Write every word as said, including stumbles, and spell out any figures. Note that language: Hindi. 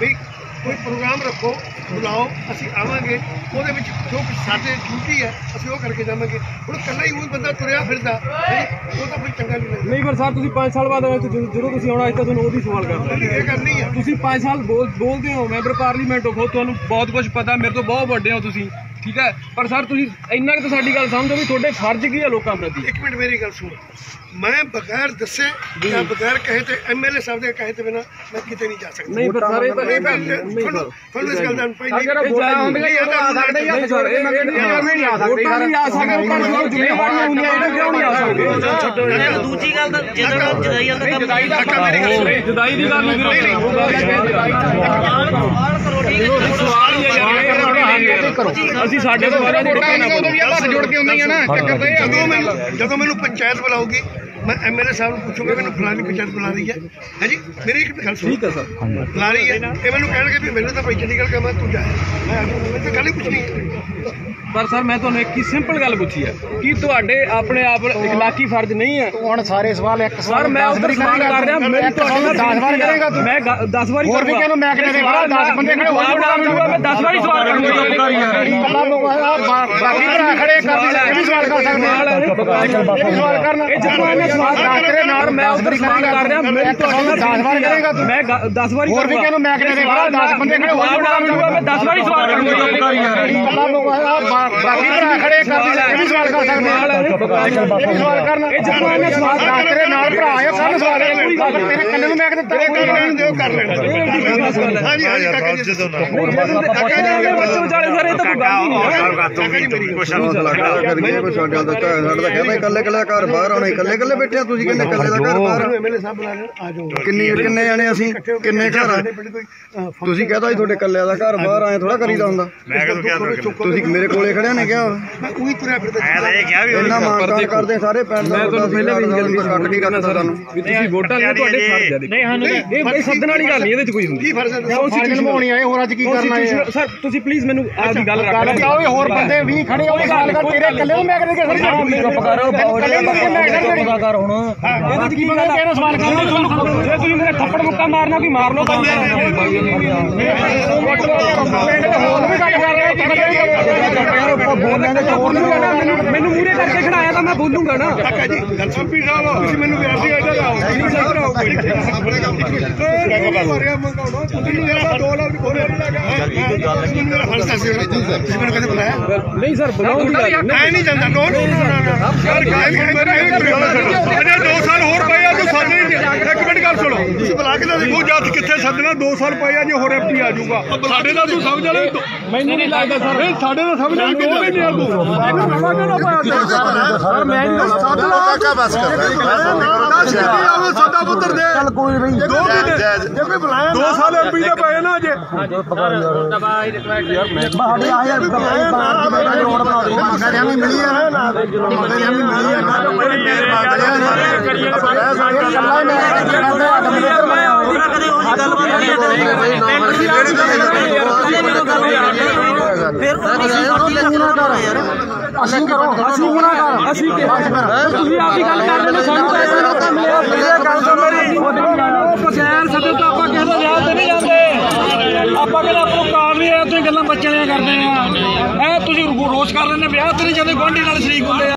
भी कोई प्रोग्राम रखो, बुलाओ, असं आवेंगे। वो जो कुछ साथ ड्यूटी है असं वो करके जावेंगे। हम कला ही वो बंदा तुरया फिरदा वो तो कोई चंगा नहीं लगता। नहीं पर साहब तुम पाँच साल बाद आए, जो तुम आना इतना तुम वो सवाल करते हैं, ये गल नहीं है। तुम पाँच साल बोल बोलते हो, मैंबर पार्लीमेंट हो, खुद तुम बहुत कुछ पता, मेरे तो बहुत बड़े हो तुम, ठीक है। पर सर तुम इन्ना तो साड़ी गल समझो भी थोड़े फर्ज की है लोगों प्रति। एक मिनट मेरी गल सुन, मैं बगैर दसे या बगैर कहे तो एम एल ए साहब के कहे तो बिना मैं कितने नहीं जा सकता। नहीं पर सारे नहीं पर फल इस गल दा अगर बोला होंगे ये तो आ सकदा ही है। सर ये नहीं आ सकदा, वोटां नहीं आ सकदा, पर जो जुमेवारी होनी है ना क्यों नहीं आ सकदी। दूसरी गल जदा जदाई दा जदाई दा जदाई दी गल नहीं, जो मैं पंचायत बुलाऊंगी मैं एम एल ए साहब पूछूंगा मैंने फलानी पंचायत बुला रही है, है जी मेरी एक गल ठीक है सर बुला रही है, ये मैं कह भी मैंने तो भाई चली गल कह तू जाए, मैं तो गल ही कुछ नहीं। पर सर मैं थोड़ा एक ही सिंपल गल पूछी है कि तुहाडे अपने आप इखलाकी फर्ज नहीं है। तू हुण सारे सवाल एक सवाल मैं उधर सवाल कर रहा, मैं तो दस बार करेगा, मैं दस बार और भी कहनो, मैं कहने दस बंदे खड़े हो जाऊंगा, मैं दस बार सवाल करूंगा। यार बाकी भरा खड़े कर भी सवाल कर सकते हैं, सवाल करना ये जमाने सवाल करे नार, मैं उधर सवाल कर रहा, मैं तो दस बार करेगा, मैं दस बार और भी कहनो, मैं कहने दस बंदे खड़े हो जाऊंगा, मैं दस बार सवाल करूंगा। बाकी भरा खड़े कर भी सवाल कर सकते हैं, सवाल करना ये जमाने सवाल करे नाल भरा आयो सारे सवाल तेरे कन्ने में आके तेरे कन्ने में कर लेना। हां जी हां जी काका जी काका जी बच्चे बेचारे सारे तो कोई क्वेश्चन हो लगा करके कोई साडा तो साडा कहना इकल्ले इकल्ले घर बाहर आना, इकल्ले इकल्ले बैठे तुझी कहंदे इकल्ले दा घर बाहर। एमएलए साहब बुला ले आ जाओ, किन्ने किन्ने जाने असि किन्ने घर आ तुझी कहदा जी थोड़े इकल्ले दा घर बाहर आए थोड़ा करीदा हुंदा। मैं कहदा तुझी मेरे कोले खड़े ने क्या मैं कोई तुरया फिरदा इतना मानता करदे सारे पैंट मैं तो पहले भी गल कट नहीं करना सर भी तुसी वोटां ले तुहाडे फर्ज है। नहीं हां नहीं ये सदन वाली गल नहीं, ਇਹਦੇ ਚ ਕੋਈ ਹੁੰਦੀ ਕੀ ਫਰਜ਼ ਹੈ ਤੁਸੀਂ ਨਿਭਾਉਣੀ ਆਏ ਹੋਰ ਅੱਜ ਕੀ ਕਰਨਾ ਹੈ ਸਰ ਤੁਸੀਂ ਪਲੀਜ਼ ਮੈਨੂੰ ਆਹ ਦੀ ਗੱਲ ਰੱਖ ਲਓ। ਆਓ ਹੋਰ ਬੰਦੇ ਵੀਹ ਖੜੇ ਹੋ ਗੱਲ ਕਰ ਤੇਰੇ ਇਕੱਲੇ ਮੈਂ ਕਿਹੜੇ ਖੜੇ ਚੁੱਪ ਕਰੋ ਬਹੁਤ ਜਿਆਦਾ ਕਰ ਹੁਣ ਇਹਦੇ ਚ ਕੀ ਗੱਲ ਕਹਿਣਾ ਸਵਾਲ ਕਰਨਾ ਤੁਹਾਨੂੰ ਜੇ ਤੁਸੀਂ ਮੇਰੇ ਥੱਪੜ ਮੁੱਕਾ ਮਾਰਨਾ ਕੋਈ ਮਾਰ ਲਓ ਬੰਦੇ ਪਿੰਡ ਦੇ ਹੋਰ ਵੀ ਗੱਲ ਕਰ ਰਹੇ ਕਿ ਬੰਦੇ ਮੈਨੂੰ ਮੂਹਰੇ ਕਰਕੇ ਖੜਾਇਆ ਤਾਂ ਮੈਂ ਬੋਲੂੰਗਾ ਨਾ। ਕਾਕਾ ਜੀ ਗਲਸਪੀ ਸਾਹਿਬ ਤੁਸੀਂ ਮੈਨੂੰ ਵਿਆਸੀ ਆ ਜਾਓ ਨਹੀਂ ਸਰ ਆਓ ਕੋਈ ਨਹੀਂ ਸਰ ਬੁਲਾਉਂਦੀ ਮੈਂ ਨਹੀਂ ਜਾਂਦਾ। ਨੋ ਨੋ ਨੋ ਸਰ ਗਾਇਲ ਮੇਰੇ ਦੋ ਸਾਲ ਹੋਰ ਪਏ ਆ ਤੂੰ ਸਾਡੇ ਇੱਕ ਮਿੰਟ ਗੱਲ ਸੁਣੋ ਤੁਸੀਂ ਬੁਲਾ ਕੇ ਦੇਖੋ ਜੱਜ ਕਿੱਥੇ ਸੱਦਣਾ ਦੋ ਸਾਲ ਪਏ ਆ ਜੇ ਹੋਰ ਐਪੀ ਆ ਜਾਊਗਾ ਸਾਡੇ ਦਾ ਤੂੰ ਸਮਝ ਲੈ। ਮੈਨੂੰ ਨਹੀਂ ਲੱਗਦਾ ਸਰ ਸਾਡੇ ਦਾ ਸਮਝ ਲੈ दो महीने सर मैं काका बस दो साल एमपी के पे ना अजे ਅਸੀਂ ਕਰੋ ਅਸੀਂ ਗੁਨਾਹਗਾਰ ਅਸੀਂ ਤੇ ਤੁਸੀਂ ਆਪ ਹੀ ਗੱਲ ਕਰ ਰਹੇ ਹੋ ਸਾਨੂੰ ਪੈਸੇ ਨਾ ਤਾਂ ਮਿਲਿਆ ਇਹ ਗੱਲ ਤਾਂ ਮੇਰੀ ਉਹ ਬਗੈਰ ਸਦੇ ਤਾਂ ਆਪਾਂ ਕਹਿੰਦੇ ਵਿਆਹ ਤੇ ਨਹੀਂ ਜਾਂਦੇ ਆਪਾਂ ਕਹਿੰਦੇ ਆਪੋ ਕਾਰ ਨਹੀਂ ਆ ਤੁਸੀਂ ਗੱਲਾਂ ਬੱਚਿਆਂ ਦੀਆਂ ਕਰਦੇ ਆ ਇਹ ਤੁਸੀਂ ਰੋਜ਼ ਕਰ ਲੈਂਦੇ ਵਿਆਹ ਤੇ ਨਹੀਂ ਜਾਂਦੇ ਗੁਆਂਢੀ ਨਾਲ ਸ਼ਰੀਕ ਹੁੰਦੇ।